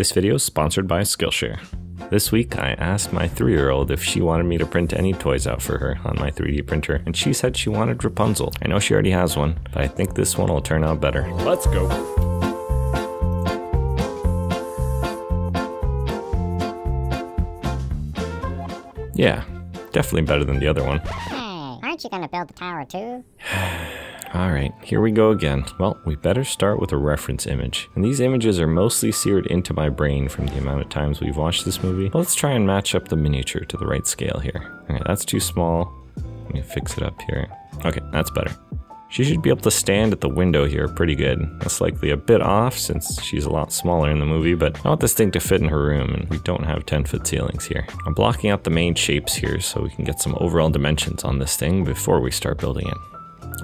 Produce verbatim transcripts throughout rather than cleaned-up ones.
This video is sponsored by Skillshare. This week I asked my three year old if she wanted me to print any toys out for her on my three D printer, and she said she wanted Rapunzel. I know she already has one, but I think this one will turn out better. Let's go! Yeah, definitely better than the other one. Hey, aren't you gonna build the tower too? Alright, here we go again. Well, we better start with a reference image. And these images are mostly seared into my brain from the amount of times we've watched this movie. Let's try and match up the miniature to the right scale here. Alright, that's too small. Let me fix it up here. Okay, that's better. She should be able to stand at the window here pretty good. That's likely a bit off since she's a lot smaller in the movie, but I want this thing to fit in her room, and we don't have ten foot ceilings here. I'm blocking out the main shapes here so we can get some overall dimensions on this thing before we start building it.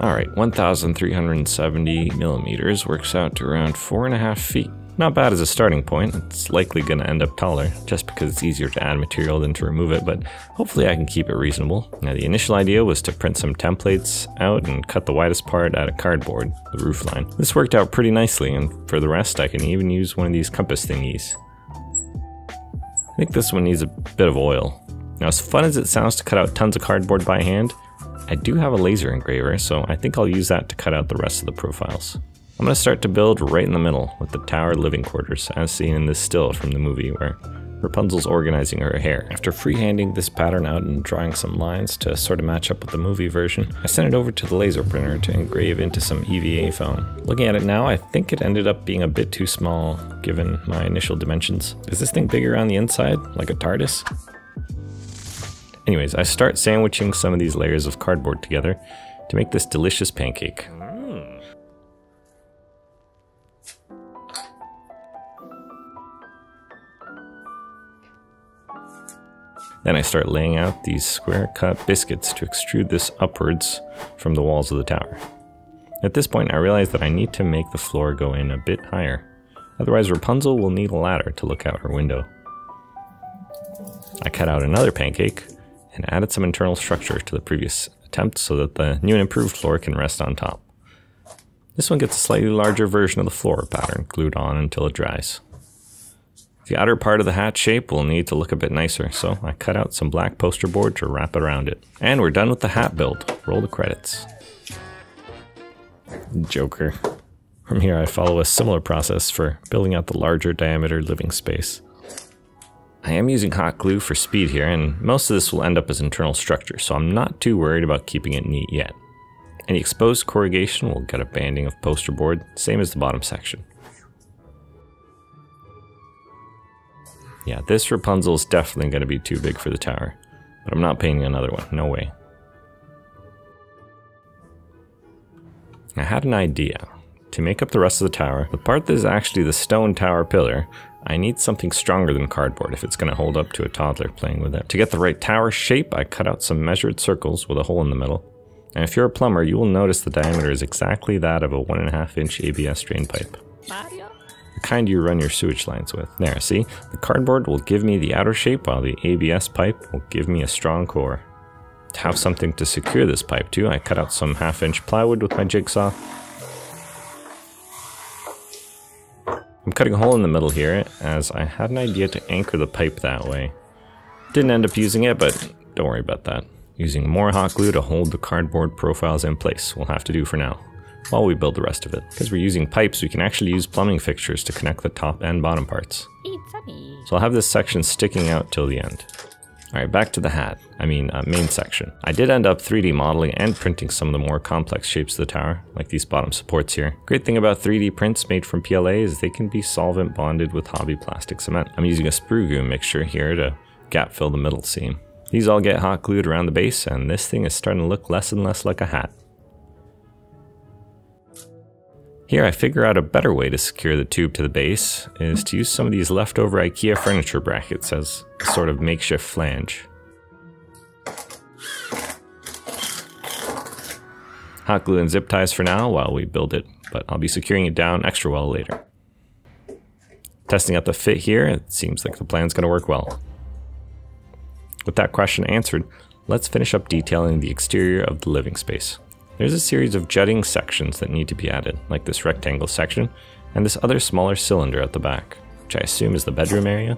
Alright, one thousand three hundred seventy millimeters works out to around four and a half feet. Not bad as a starting point. It's likely going to end up taller, just because it's easier to add material than to remove it, but hopefully I can keep it reasonable. Now, the initial idea was to print some templates out and cut the widest part out of cardboard, the roof line. This worked out pretty nicely, and for the rest I can even use one of these compass thingies. I think this one needs a bit of oil. Now, as fun as it sounds to cut out tons of cardboard by hand, I do have a laser engraver, so I think I'll use that to cut out the rest of the profiles. I'm going to start to build right in the middle with the tower living quarters, as seen in this still from the movie where Rapunzel's organizing her hair. After freehanding this pattern out and drawing some lines to sort of match up with the movie version, I sent it over to the laser printer to engrave into some E V A foam. Looking at it now, I think it ended up being a bit too small given my initial dimensions. Is this thing bigger on the inside, like a TARDIS? Anyways, I start sandwiching some of these layers of cardboard together to make this delicious pancake. Mm. Then I start laying out these square cut biscuits to extrude this upwards from the walls of the tower. At this point, I realize that I need to make the floor go in a bit higher. Otherwise, Rapunzel will need a ladder to look out her window. I cut out another pancake and added some internal structure to the previous attempt so that the new and improved floor can rest on top. This one gets a slightly larger version of the floor pattern glued on until it dries. The outer part of the hat shape will need to look a bit nicer, so I cut out some black poster board to wrap it around it. And we're done with the hat build. Roll the credits. Joker. From here I follow a similar process for building out the larger diameter living space. I am using hot glue for speed here, and most of this will end up as internal structure, so I'm not too worried about keeping it neat yet. Any exposed corrugation will get a banding of poster board, same as the bottom section. Yeah, this Rapunzel is definitely going to be too big for the tower, but I'm not painting another one, no way. I had an idea. To make up the rest of the tower, the part that is actually the stone tower pillar, I need something stronger than cardboard if it's going to hold up to a toddler playing with it. To get the right tower shape, I cut out some measured circles with a hole in the middle. And if you're a plumber, you will notice the diameter is exactly that of a one and a half inch A B S drain pipe. Mario? The kind you run your sewage lines with. There, see? The cardboard will give me the outer shape while the A B S pipe will give me a strong core. To have something to secure this pipe to, I cut out some half inch plywood with my jigsaw. I'm cutting a hole in the middle here, as I had an idea to anchor the pipe that way. Didn't end up using it, but don't worry about that. Using more hot glue to hold the cardboard profiles in place will have to do for now, while we build the rest of it. Because we're using pipes, we can actually use plumbing fixtures to connect the top and bottom parts. So I'll have this section sticking out till the end. Alright, back to the hat, I mean uh, main section. I did end up three D modeling and printing some of the more complex shapes of the tower, like these bottom supports here. Great thing about three D prints made from P L A is they can be solvent bonded with hobby plastic cement. I'm using a sprue goo mixture here to gap fill the middle seam. These all get hot glued around the base, and this thing is starting to look less and less like a hat. Here I figure out a better way to secure the tube to the base is to use some of these leftover IKEA furniture brackets as a sort of makeshift flange. Hot glue and zip ties for now while we build it, but I'll be securing it down extra well later. Testing out the fit here, it seems like the plan's going to work well. With that question answered, let's finish up detailing the exterior of the living space. There's a series of jutting sections that need to be added, like this rectangle section, and this other smaller cylinder at the back. which I assume is the bedroom area.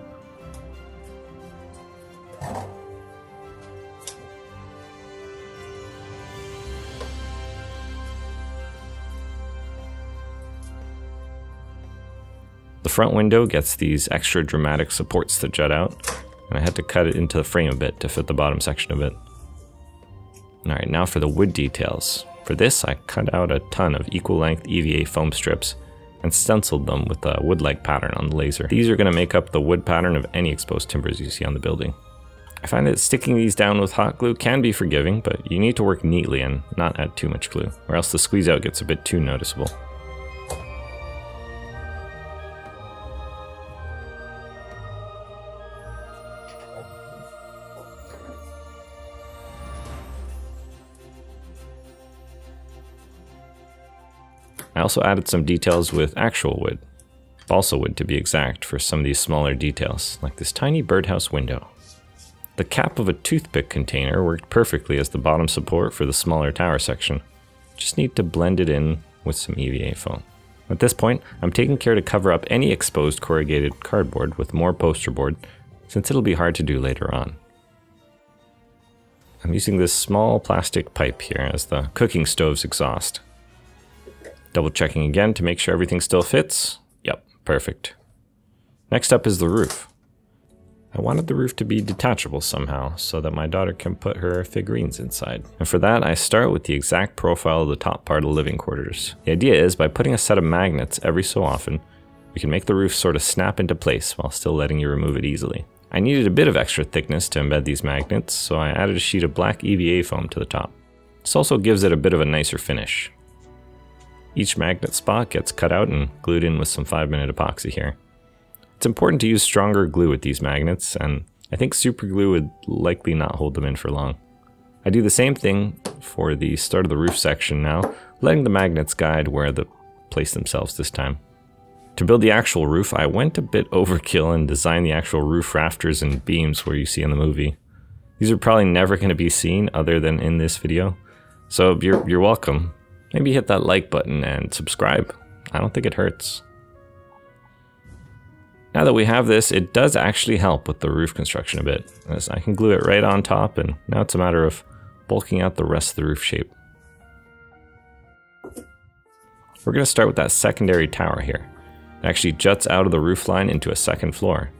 The front window gets these extra dramatic supports that jut out, and I had to cut it into the frame a bit to fit the bottom section of it. Alright, now for the wood details. For this, I cut out a ton of equal length E V A foam strips and stenciled them with a wood-like pattern on the laser. These are going to make up the wood pattern of any exposed timbers you see on the building. I find that sticking these down with hot glue can be forgiving, but you need to work neatly and not add too much glue, or else the squeeze out gets a bit too noticeable. I also added some details with actual wood, balsa wood to be exact, for some of these smaller details, like this tiny birdhouse window. The cap of a toothpick container worked perfectly as the bottom support for the smaller tower section. Just need to blend it in with some E V A foam. At this point, I'm taking care to cover up any exposed corrugated cardboard with more poster board, since it'll be hard to do later on. I'm using this small plastic pipe here as the cooking stove's exhaust. Double checking again to make sure everything still fits. Yep, perfect. Next up is the roof. I wanted the roof to be detachable somehow so that my daughter can put her figurines inside. And for that, I start with the exact profile of the top part of the living quarters. The idea is by putting a set of magnets every so often, we can make the roof sort of snap into place while still letting you remove it easily. I needed a bit of extra thickness to embed these magnets, so I added a sheet of black E V A foam to the top. This also gives it a bit of a nicer finish. Each magnet spot gets cut out and glued in with some five minute epoxy here. It's important to use stronger glue with these magnets, and I think super glue would likely not hold them in for long. I do the same thing for the start of the roof section now, letting the magnets guide where they place themselves this time. To build the actual roof, I went a bit overkill and designed the actual roof rafters and beams where you see in the movie. These are probably never going to be seen other than in this video, so you're, you're welcome. Maybe hit that like button and subscribe. I don't think it hurts. Now that we have this, it does actually help with the roof construction a bit, as I can glue it right on top, and now it's a matter of bulking out the rest of the roof shape. We're going to start with that secondary tower here. It actually juts out of the roof line into a second floor.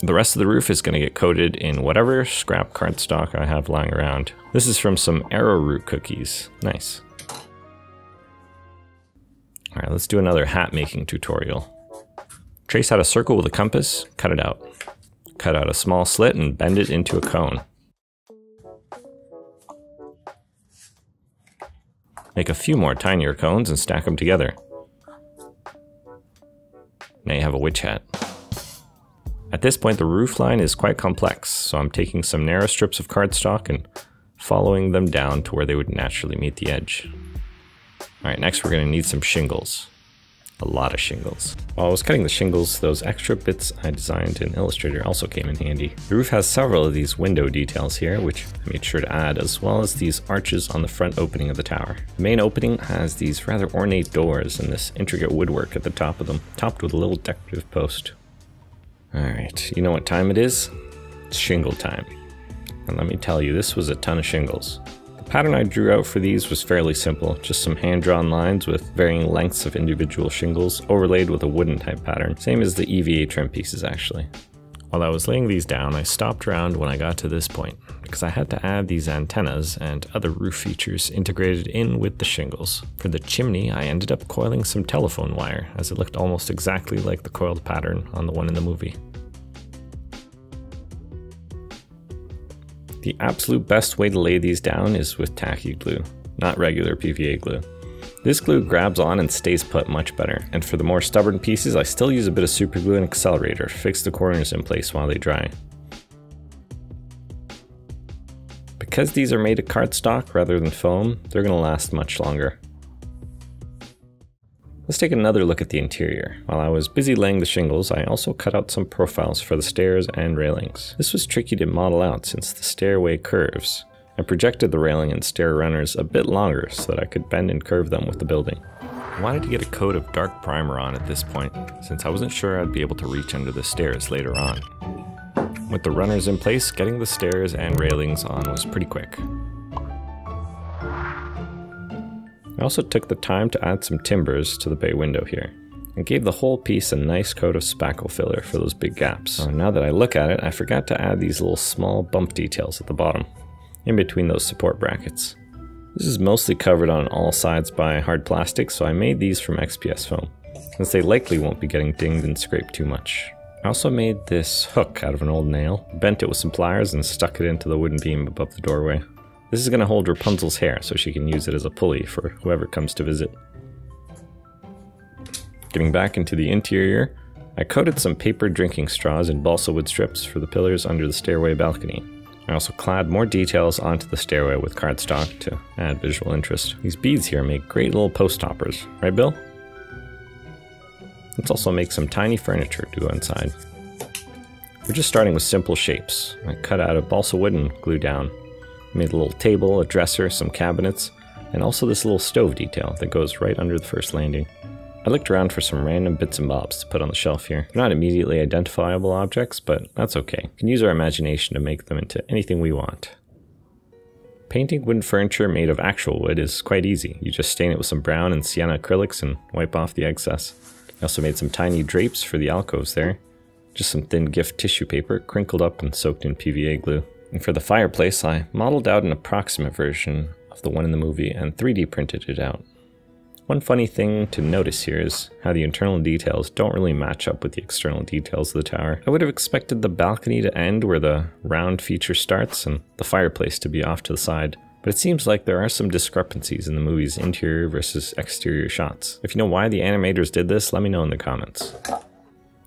The rest of the roof is going to get coated in whatever scrap cardstock I have lying around. This is from some arrowroot cookies. Nice. Alright, let's do another hat making tutorial. Trace out a circle with a compass, cut it out. Cut out a small slit and bend it into a cone. Make a few more tinier cones and stack them together. Now you have a witch hat. At this point, the roof line is quite complex, so I'm taking some narrow strips of cardstock and following them down to where they would naturally meet the edge. Alright, next we're going to need some shingles. A lot of shingles. While I was cutting the shingles, those extra bits I designed in Illustrator also came in handy. The roof has several of these window details here, which I made sure to add, as well as these arches on the front opening of the tower. The main opening has these rather ornate doors and this intricate woodwork at the top of them, topped with a little decorative post. Alright, you know what time it is? It's shingle time. And let me tell you, this was a ton of shingles. The pattern I drew out for these was fairly simple, just some hand-drawn lines with varying lengths of individual shingles overlaid with a wooden type pattern, same as the E V A trim pieces actually. While I was laying these down, I stopped around when I got to this point, because I had to add these antennas and other roof features integrated in with the shingles. For the chimney, I ended up coiling some telephone wire, as it looked almost exactly like the coiled pattern on the one in the movie. The absolute best way to lay these down is with tacky glue, not regular P V A glue. This glue grabs on and stays put much better, and for the more stubborn pieces I still use a bit of super glue and accelerator to fix the corners in place while they dry. Because these are made of cardstock rather than foam, they're going to last much longer. Let's take another look at the interior. While I was busy laying the shingles, I also cut out some profiles for the stairs and railings. This was tricky to model out since the stairway curves, I projected the railing and stair runners a bit longer so that I could bend and curve them with the building. I wanted to get a coat of dark primer on at this point, since I wasn't sure I'd be able to reach under the stairs later on. With the runners in place, getting the stairs and railings on was pretty quick. I also took the time to add some timbers to the bay window here, and gave the whole piece a nice coat of spackle filler for those big gaps. So now that I look at it, I forgot to add these little small bump details at the bottom, in between those support brackets. This is mostly covered on all sides by hard plastic, so I made these from X P S foam, since they likely won't be getting dinged and scraped too much. I also made this hook out of an old nail, bent it with some pliers and stuck it into the wooden beam above the doorway. This is going to hold Rapunzel's hair so she can use it as a pulley for whoever comes to visit. Getting back into the interior, I coated some paper drinking straws in balsa wood strips for the pillars under the stairway balcony. I also clad more details onto the stairway with cardstock to add visual interest. These beads here make great little post hoppers, right Bill? Let's also make some tiny furniture to go inside. We're just starting with simple shapes. I cut out of balsa wood and glue down. Made a little table, a dresser, some cabinets, and also this little stove detail that goes right under the first landing. I looked around for some random bits and bobs to put on the shelf here. They're not immediately identifiable objects, but that's okay. We can use our imagination to make them into anything we want. Painting wooden furniture made of actual wood is quite easy. You just stain it with some brown and sienna acrylics and wipe off the excess. I also made some tiny drapes for the alcoves there. Just some thin gift tissue paper, crinkled up and soaked in P V A glue. And for the fireplace, I modeled out an approximate version of the one in the movie and three D printed it out. One funny thing to notice here is how the internal details don't really match up with the external details of the tower. I would have expected the balcony to end where the round feature starts and the fireplace to be off to the side, but it seems like there are some discrepancies in the movie's interior versus exterior shots. If you know why the animators did this, let me know in the comments.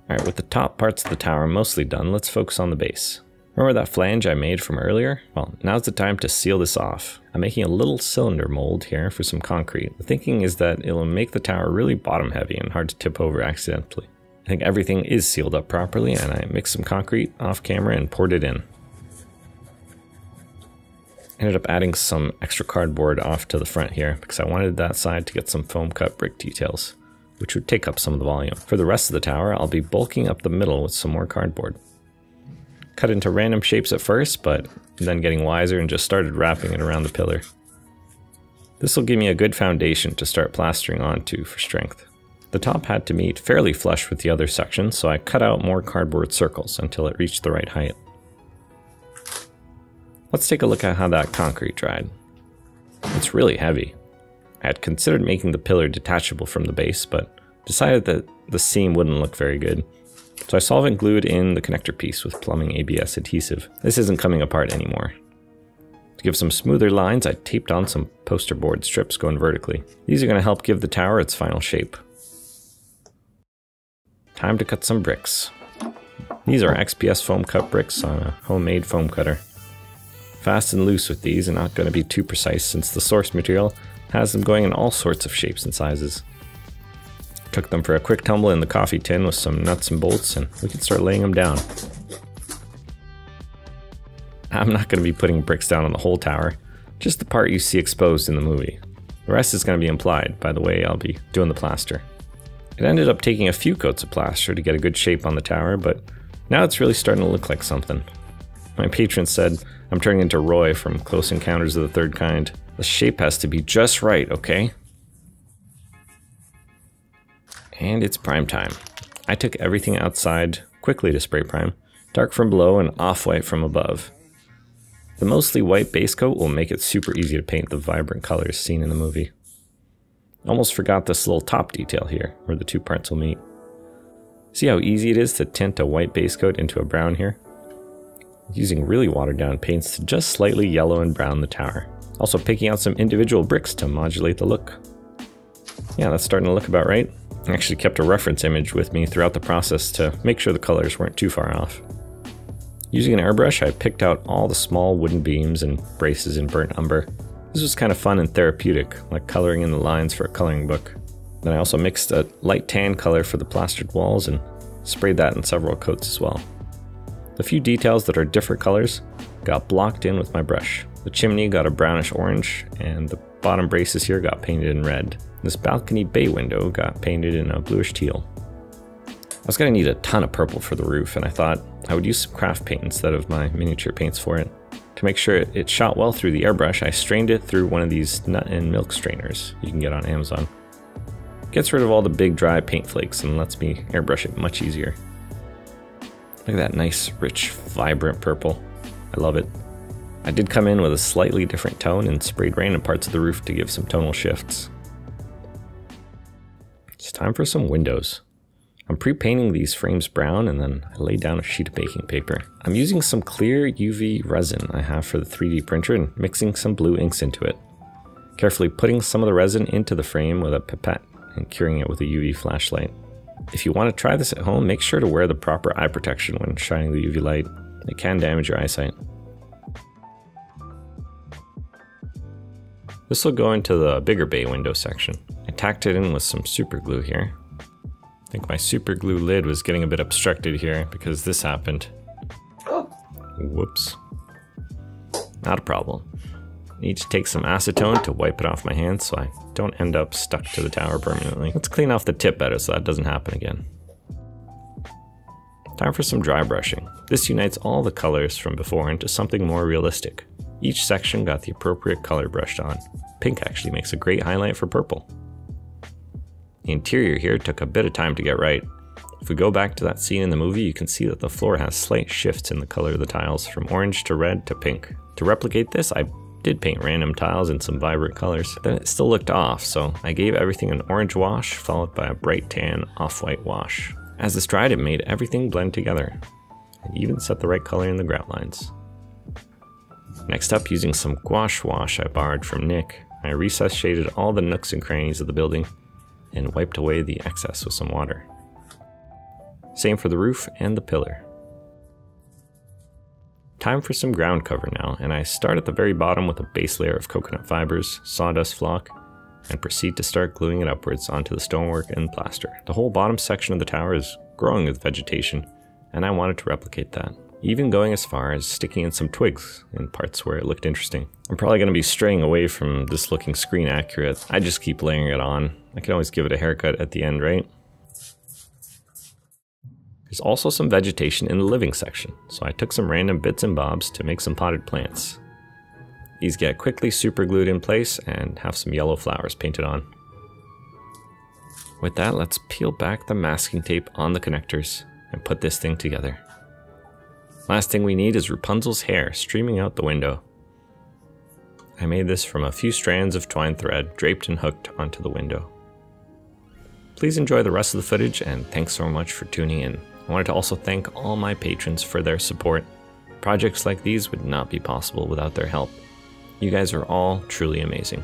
Alright, with the top parts of the tower mostly done, let's focus on the base. Remember that flange I made from earlier? Well, now's the time to seal this off. I'm making a little cylinder mold here for some concrete. The thinking is that it'll make the tower really bottom heavy and hard to tip over accidentally. I think everything is sealed up properly, and I mixed some concrete off camera and poured it in. I ended up adding some extra cardboard off to the front here because I wanted that side to get some foam cut brick details, which would take up some of the volume. For the rest of the tower, I'll be bulking up the middle with some more cardboard. Cut into random shapes at first, but then getting wiser and just started wrapping it around the pillar. This will give me a good foundation to start plastering onto for strength. The top had to meet fairly flush with the other section, so I cut out more cardboard circles until it reached the right height. Let's take a look at how that concrete dried. It's really heavy. I had considered making the pillar detachable from the base, but decided that the seam wouldn't look very good. So I solvent glued in the connector piece with plumbing A B S adhesive. This isn't coming apart anymore. To give some smoother lines, I taped on some poster board strips going vertically. These are going to help give the tower its final shape. Time to cut some bricks. These are X P S foam cut bricks on a homemade foam cutter. Fast and loose with these, and not going to be too precise since the source material has them going in all sorts of shapes and sizes. Took them for a quick tumble in the coffee tin with some nuts and bolts, and we can start laying them down. I'm not going to be putting bricks down on the whole tower, just the part you see exposed in the movie. The rest is going to be implied by the way I'll be doing the plaster. It ended up taking a few coats of plaster to get a good shape on the tower, but now it's really starting to look like something. My patron said, I'm turning into Roy from Close Encounters of the Third Kind. The shape has to be just right, okay? And it's prime time. I took everything outside quickly to spray prime, dark from below and off-white from above. The mostly white base coat will make it super easy to paint the vibrant colors seen in the movie. Almost forgot this little top detail here, where the two parts will meet. See how easy it is to tint a white base coat into a brown here? Using really watered-down paints to just slightly yellow and brown the tower. Also picking out some individual bricks to modulate the look. Yeah, that's starting to look about right. I actually kept a reference image with me throughout the process to make sure the colors weren't too far off. Using an airbrush, I picked out all the small wooden beams and braces in burnt umber. This was kind of fun and therapeutic, like coloring in the lines for a coloring book. Then I also mixed a light tan color for the plastered walls and sprayed that in several coats as well. The few details that are different colors got blocked in with my brush. The chimney got a brownish orange, and the bottom braces here got painted in red. This balcony bay window got painted in a bluish teal. I was going to need a ton of purple for the roof, and I thought I would use some craft paint instead of my miniature paints for it. To make sure it, it shot well through the airbrush, I strained it through one of these nut and milk strainers you can get on Amazon. It gets rid of all the big dry paint flakes and lets me airbrush it much easier. Look at that nice, rich, vibrant purple. I love it. I did come in with a slightly different tone and sprayed random parts of the roof to give some tonal shifts. It's time for some windows. I'm pre-painting these frames brown, and then I lay down a sheet of baking paper. I'm using some clear U V resin I have for the three D printer and mixing some blue inks into it. Carefully putting some of the resin into the frame with a pipette and curing it with a U V flashlight. If you want to try this at home, make sure to wear the proper eye protection when shining the U V light. It can damage your eyesight. This will go into the bigger bay window section. I tacked it in with some super glue here. I think my super glue lid was getting a bit obstructed here because this happened. Whoops. Not a problem. I need to take some acetone to wipe it off my hands so I don't end up stuck to the tower permanently. Let's clean off the tip better so that doesn't happen again. Time for some dry brushing. This unites all the colors from before into something more realistic. Each section got the appropriate color brushed on. Pink actually makes a great highlight for purple. The interior here took a bit of time to get right. If we go back to that scene in the movie, you can see that the floor has slight shifts in the color of the tiles, from orange to red to pink. To replicate this, I did paint random tiles in some vibrant colors. Then it still looked off, so I gave everything an orange wash, followed by a bright tan off-white wash. As this dried, it made everything blend together, and even set the right color in the grout lines. Next up, using some gouache wash I borrowed from Nick, I recess shaded all the nooks and crannies of the building, and wiped away the excess with some water. Same for the roof and the pillar. Time for some ground cover now, and I start at the very bottom with a base layer of coconut fibers, sawdust flock, and proceed to start gluing it upwards onto the stonework and plaster. The whole bottom section of the tower is growing with vegetation, and I wanted to replicate that, even going as far as sticking in some twigs in parts where it looked interesting. I'm probably going to be straying away from this looking screen accurate. I just keep layering it on. I can always give it a haircut at the end, right? There's also some vegetation in the living section, so I took some random bits and bobs to make some potted plants. These get quickly super glued in place and have some yellow flowers painted on. With that, let's peel back the masking tape on the connectors and put this thing together. Last thing we need is Rapunzel's hair streaming out the window. I made this from a few strands of twine thread draped and hooked onto the window. Please enjoy the rest of the footage, and thanks so much for tuning in. I wanted to also thank all my patrons for their support. Projects like these would not be possible without their help. You guys are all truly amazing.